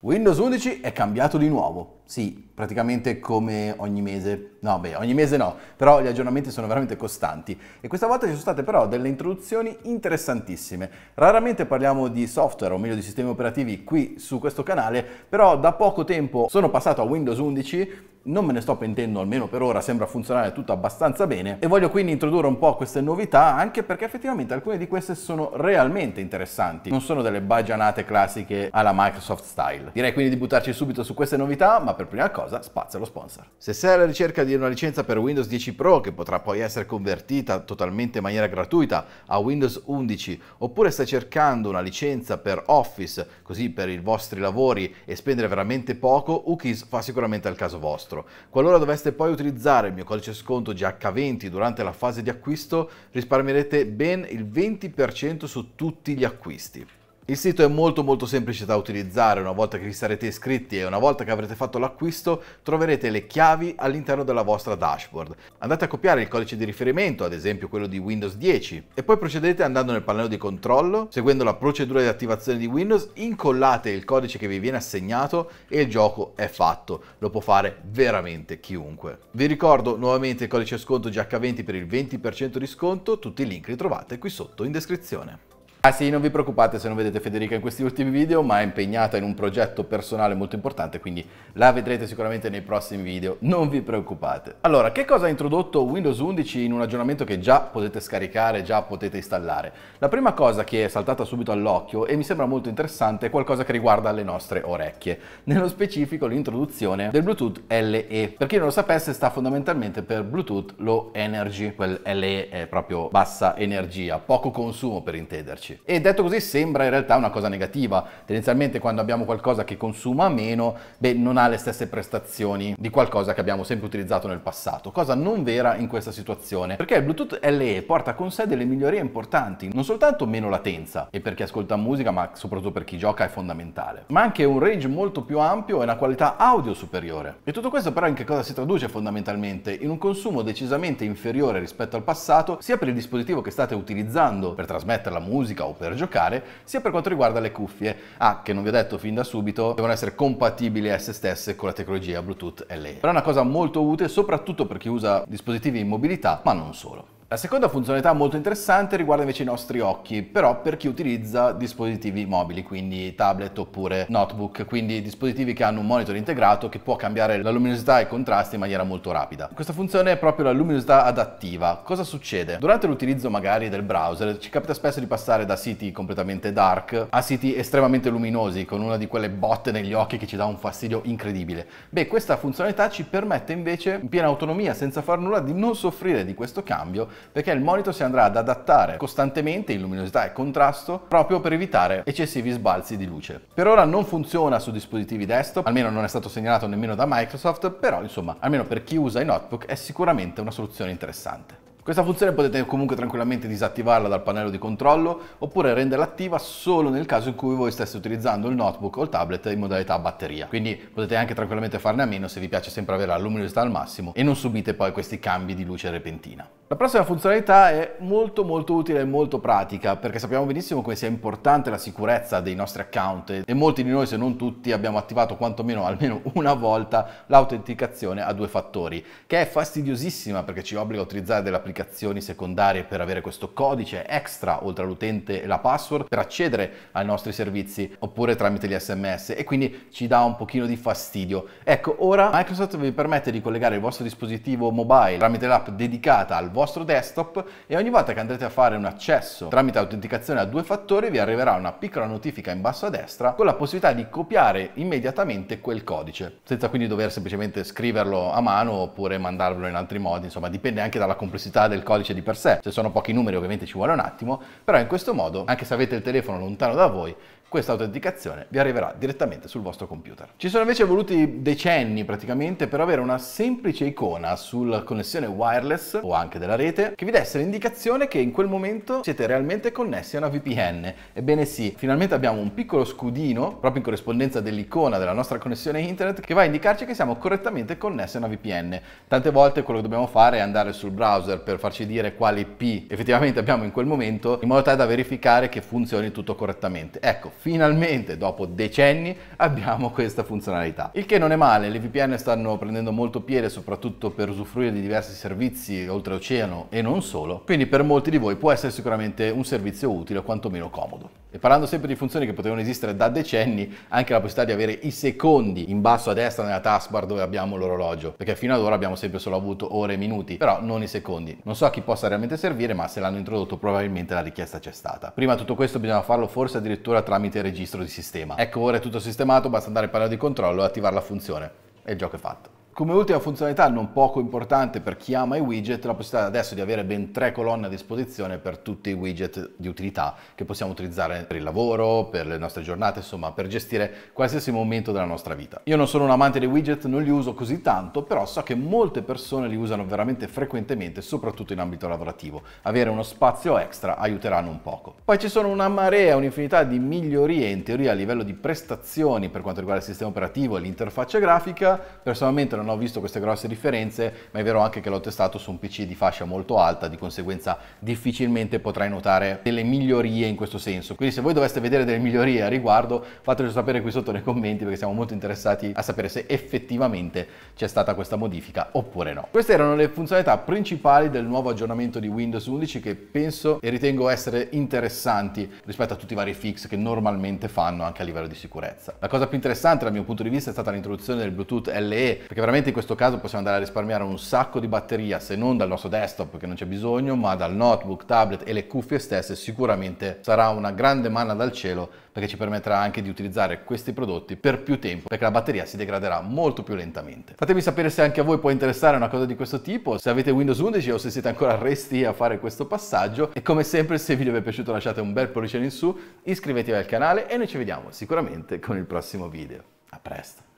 Windows 11 è cambiato di nuovo, sì, praticamente come ogni mese, no beh, ogni mese no, però gli aggiornamenti sono veramente costanti e questa volta ci sono state però delle introduzioni interessantissime. Raramente parliamo di software, o meglio di sistemi operativi qui su questo canale, però da poco tempo sono passato a Windows 11, non me ne sto pentendo, almeno per ora sembra funzionare tutto abbastanza bene e voglio quindi introdurre un po' queste novità, anche perché effettivamente alcune di queste sono realmente interessanti, non sono delle baggianate classiche alla Microsoft style. Direi quindi di buttarci subito su queste novità, ma per prima cosa spazio allo sponsor. Se sei alla ricerca di una licenza per Windows 10 Pro che potrà poi essere convertita totalmente in maniera gratuita a Windows 11, oppure stai cercando una licenza per Office così per i vostri lavori e spendere veramente poco, UKIS fa sicuramente al caso vostro. Qualora doveste poi utilizzare il mio codice sconto GH20 durante la fase di acquisto, risparmierete ben il 20% su tutti gli acquisti. Il sito è molto semplice da utilizzare. Una volta che vi sarete iscritti e una volta che avrete fatto l'acquisto troverete le chiavi all'interno della vostra dashboard. Andate a copiare il codice di riferimento, ad esempio quello di Windows 10, e poi procedete andando nel pannello di controllo, seguendo la procedura di attivazione di Windows, incollate il codice che vi viene assegnato e il gioco è fatto. Lo può fare veramente chiunque. Vi ricordo nuovamente il codice sconto GH20 per il 20% di sconto, tutti i link li trovate qui sotto in descrizione. Ah sì, non vi preoccupate se non vedete Federica in questi ultimi video, ma è impegnata in un progetto personale molto importante, quindi la vedrete sicuramente nei prossimi video, non vi preoccupate. Allora, che cosa ha introdotto Windows 11 in un aggiornamento che già potete scaricare, già potete installare? La prima cosa che è saltata subito all'occhio e mi sembra molto interessante è qualcosa che riguarda le nostre orecchie, nello specifico l'introduzione del Bluetooth LE. Per chi non lo sapesse, sta fondamentalmente per Bluetooth Low Energy, quel LE è proprio bassa energia, poco consumo per intenderci. E detto così sembra in realtà una cosa negativa. Tendenzialmente quando abbiamo qualcosa che consuma meno, beh, non ha le stesse prestazioni di qualcosa che abbiamo sempre utilizzato nel passato, cosa non vera in questa situazione, perché il Bluetooth LE porta con sé delle migliorie importanti, non soltanto meno latenza, e per chi ascolta musica ma soprattutto per chi gioca è fondamentale, ma anche un range molto più ampio e una qualità audio superiore. E tutto questo però in che cosa si traduce fondamentalmente? In un consumo decisamente inferiore rispetto al passato, sia per il dispositivo che state utilizzando per trasmettere la musica o per giocare, sia per quanto riguarda le cuffie, che non vi ho detto fin da subito, devono essere compatibili a se stesse con la tecnologia Bluetooth LE. Però è una cosa molto utile soprattutto per chi usa dispositivi in mobilità, ma non solo. La seconda funzionalità molto interessante riguarda invece i nostri occhi, però per chi utilizza dispositivi mobili, quindi tablet oppure notebook, quindi dispositivi che hanno un monitor integrato che può cambiare la luminosità e i contrasti in maniera molto rapida. Questa funzione è proprio la luminosità adattiva. Cosa succede? Durante l'utilizzo magari del browser ci capita spesso di passare da siti completamente dark a siti estremamente luminosi, con una di quelle botte negli occhi che ci dà un fastidio incredibile. Beh, questa funzionalità ci permette invece in piena autonomia, senza far nulla, di non soffrire di questo cambio, perché il monitor si andrà ad adattare costantemente in luminosità e contrasto proprio per evitare eccessivi sbalzi di luce. Per ora non funziona su dispositivi desktop, almeno non è stato segnalato nemmeno da Microsoft, però insomma, almeno per chi usa i notebook è sicuramente una soluzione interessante. Questa funzione potete comunque tranquillamente disattivarla dal pannello di controllo, oppure renderla attiva solo nel caso in cui voi steste utilizzando il notebook o il tablet in modalità batteria. Quindi potete anche tranquillamente farne a meno se vi piace sempre avere la luminosità al massimo e non subite poi questi cambi di luce repentina. La prossima funzionalità è molto utile e molto pratica, perché sappiamo benissimo come sia importante la sicurezza dei nostri account e molti di noi, se non tutti, abbiamo attivato quantomeno almeno una volta l'autenticazione a due fattori, che è fastidiosissima perché ci obbliga a utilizzare delle applicazioni secondarie per avere questo codice extra oltre all'utente e la password per accedere ai nostri servizi, oppure tramite gli SMS, e quindi ci dà un pochino di fastidio. Ecco, ora Microsoft vi permette di collegare il vostro dispositivo mobile tramite l'app dedicata al vostro desktop e ogni volta che andrete a fare un accesso tramite autenticazione a due fattori vi arriverà una piccola notifica in basso a destra con la possibilità di copiare immediatamente quel codice, senza quindi dover semplicemente scriverlo a mano oppure mandarvelo in altri modi. Insomma, dipende anche dalla complessità del codice di per sé. Se sono pochi numeri ovviamente ci vuole un attimo, però in questo modo, anche se avete il telefono lontano da voi, questa autenticazione vi arriverà direttamente sul vostro computer. Ci sono invece voluti decenni praticamente per avere una semplice icona sulla connessione wireless o anche della rete che vi desse l'indicazione che in quel momento siete realmente connessi a una VPN. Ebbene sì, finalmente abbiamo un piccolo scudino proprio in corrispondenza dell'icona della nostra connessione internet che va a indicarci che siamo correttamente connessi a una VPN. Tante volte quello che dobbiamo fare è andare sul browser per farci dire quale IP effettivamente abbiamo in quel momento, in modo tale da verificare che funzioni tutto correttamente. Ecco, finalmente dopo decenni abbiamo questa funzionalità, il che non è male. Le VPN stanno prendendo molto piede soprattutto per usufruire di diversi servizi oltreoceano e non solo, quindi per molti di voi può essere sicuramente un servizio utile o quantomeno comodo. E parlando sempre di funzioni che potevano esistere da decenni, anche la possibilità di avere i secondi in basso a destra nella taskbar dove abbiamo l'orologio, perché fino ad ora abbiamo sempre solo avuto ore e minuti, però non i secondi. Non so a chi possa realmente servire, ma se l'hanno introdotto probabilmente la richiesta c'è stata. Prima tutto questo bisognava farlo forse addirittura tramite registro di sistema. Ecco, ora è tutto sistemato, basta andare al pannello di controllo e attivare la funzione e il gioco è fatto. Come ultima funzionalità non poco importante per chi ama i widget, la possibilità adesso di avere ben 3 colonne a disposizione per tutti i widget di utilità che possiamo utilizzare per il lavoro, per le nostre giornate, insomma per gestire qualsiasi momento della nostra vita. Io non sono un amante dei widget, non li uso così tanto, però so che molte persone li usano veramente frequentemente, soprattutto in ambito lavorativo. Avere uno spazio extra aiuteranno un poco. Poi ci sono una marea, un'infinità di migliorie in teoria a livello di prestazioni per quanto riguarda il sistema operativo e l'interfaccia grafica. Personalmente non ho visto queste grosse differenze, ma è vero anche che l'ho testato su un PC di fascia molto alta, di conseguenza difficilmente potrai notare delle migliorie in questo senso. Quindi se voi doveste vedere delle migliorie a riguardo, fatecelo sapere qui sotto nei commenti, perché siamo molto interessati a sapere se effettivamente c'è stata questa modifica oppure no. Queste erano le funzionalità principali del nuovo aggiornamento di Windows 11 che penso e ritengo essere interessanti rispetto a tutti i vari fix che normalmente fanno anche a livello di sicurezza. La cosa più interessante dal mio punto di vista è stata l'introduzione del Bluetooth LE, perché veramente in questo caso possiamo andare a risparmiare un sacco di batteria, se non dal nostro desktop perché non c'è bisogno, ma dal notebook, tablet e le cuffie stesse. Sicuramente sarà una grande manna dal cielo, perché ci permetterà anche di utilizzare questi prodotti per più tempo, perché la batteria si degraderà molto più lentamente. Fatemi sapere se anche a voi può interessare una cosa di questo tipo, se avete Windows 11 o se siete ancora resti a fare questo passaggio, e come sempre se il video vi è piaciuto lasciate un bel pollice in su, iscrivetevi al canale e noi ci vediamo sicuramente con il prossimo video. A presto!